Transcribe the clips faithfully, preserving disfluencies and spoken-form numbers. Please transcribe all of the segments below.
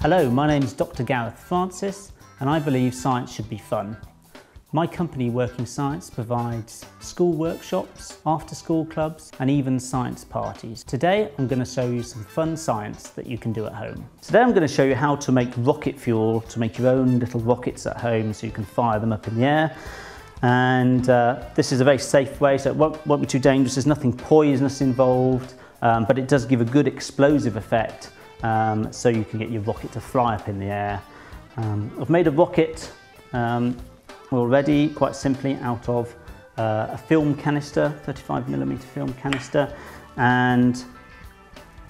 Hello, my name is Doctor Gareth Francis, and I believe science should be fun. My company, Working Science, provides school workshops, after-school clubs, and even science parties. Today, I'm going to show you some fun science that you can do at home. Today, I'm going to show you how to make rocket fuel, to make your own little rockets at home so you can fire them up in the air. And uh, this is a very safe way, so it won't, won't be too dangerous. There's nothing poisonous involved, um, but it does give a good explosive effect. Um, so you can get your rocket to fly up in the air. Um, I've made a rocket um, already, quite simply, out of uh, a film canister, thirty-five millimeter film canister, and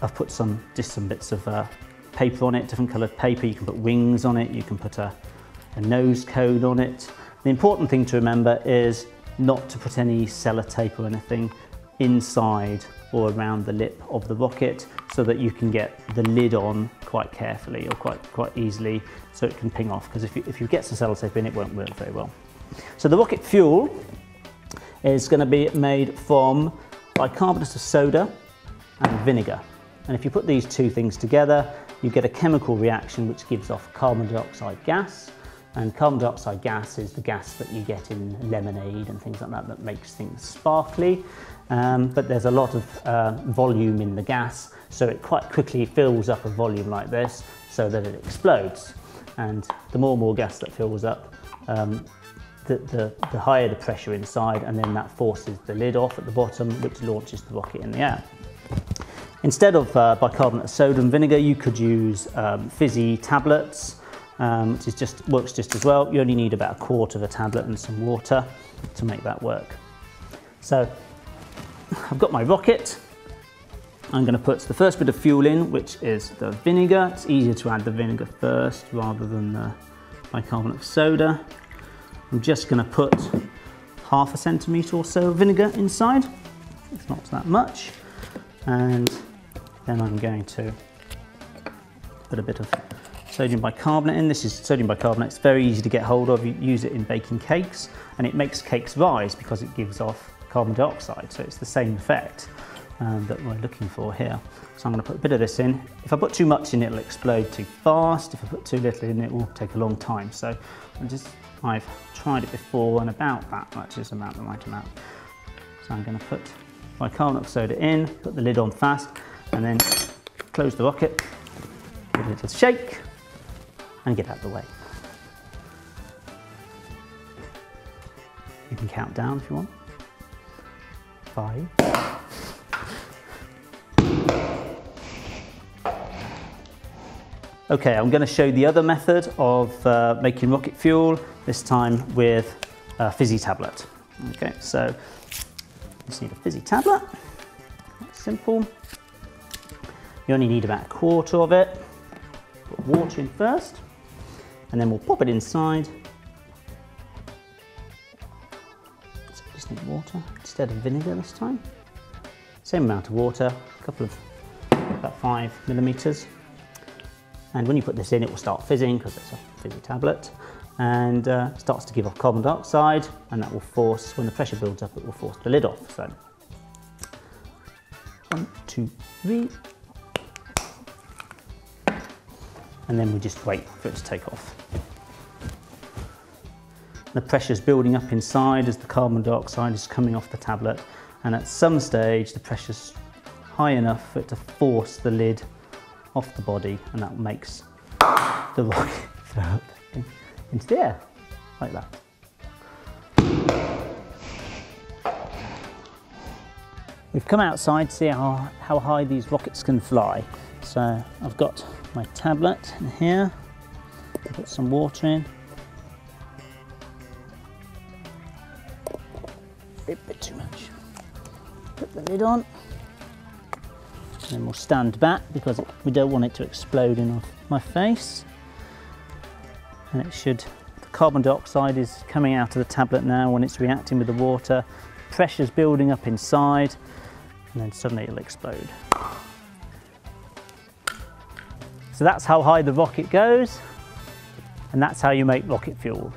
I've put some just some bits of uh, paper on it, different coloured paper. You can put wings on it, you can put a, a nose cone on it. The important thing to remember is not to put any sellotape or anything inside or around the lip of the rocket, so that you can get the lid on quite carefully or quite quite easily, so it can ping off, because if you, if you get some sellotape in, it won't work very well. So the rocket fuel is going to be made from bicarbonate of soda and vinegar, and if you put these two things together, you get a chemical reaction which gives off carbon dioxide gas. And carbon dioxide gas is the gas that you get in lemonade and things like that that makes things sparkly. Um, but there's a lot of uh, volume in the gas, so it quite quickly fills up a volume like this so that it explodes. And the more and more gas that fills up, um, the, the, the higher the pressure inside, and then that forces the lid off at the bottom, which launches the rocket in the air. Instead of uh, bicarbonate of soda and vinegar, you could use um, fizzy tablets. Um, which is just, works just as well. You only need about a quart of a tablet and some water to make that work. So I've got my rocket. I'm going to put the first bit of fuel in, which is the vinegar. It's easier to add the vinegar first rather than the bicarbonate of soda. I'm just going to put half a centimetre or so of vinegar inside. It's not that much. And then I'm going to put a bit of sodium bicarbonate in. This is sodium bicarbonate. It's very easy to get hold of. You use it in baking cakes, and it makes cakes rise because it gives off carbon dioxide. So it's the same effect um, that we're looking for here. So I'm going to put a bit of this in. If I put too much in, it'll explode too fast. If I put too little in, it will take a long time. So I'm just, I've tried it before, and about that much is about the right amount. So I'm going to put bicarbonate of soda in, put the lid on fast, and then close the rocket, give it a shake, and get out of the way. You can count down if you want. Five. Okay, I'm going to show the other method of uh, making rocket fuel, this time with a fizzy tablet. Okay, so you just need a fizzy tablet. That's simple. You only need about a quarter of it. Put water in first, and then we'll pop it inside. So just need water instead of vinegar this time. Same amount of water, a couple of, about five millimetres. And when you put this in, it will start fizzing because it's a fizzy tablet, and uh, starts to give off carbon dioxide, and that will force, when the pressure builds up, it will force the lid off. So, one, two, three. And then we just wait for it to take off. The pressure's building up inside as the carbon dioxide is coming off the tablet, and at some stage the pressure's high enough for it to force the lid off the body, and that makes the rocket throw up into the air, like that. We've come outside to see how, how high these rockets can fly. So I've got my tablet in here, I'll put some water in. A bit, bit too much. Put the lid on, and then we'll stand back because we don't want it to explode in my face. And it should, the carbon dioxide is coming out of the tablet now when it's reacting with the water. Pressure's building up inside, and then suddenly it'll explode. So that's how high the rocket goes, and that's how you make rocket fuel.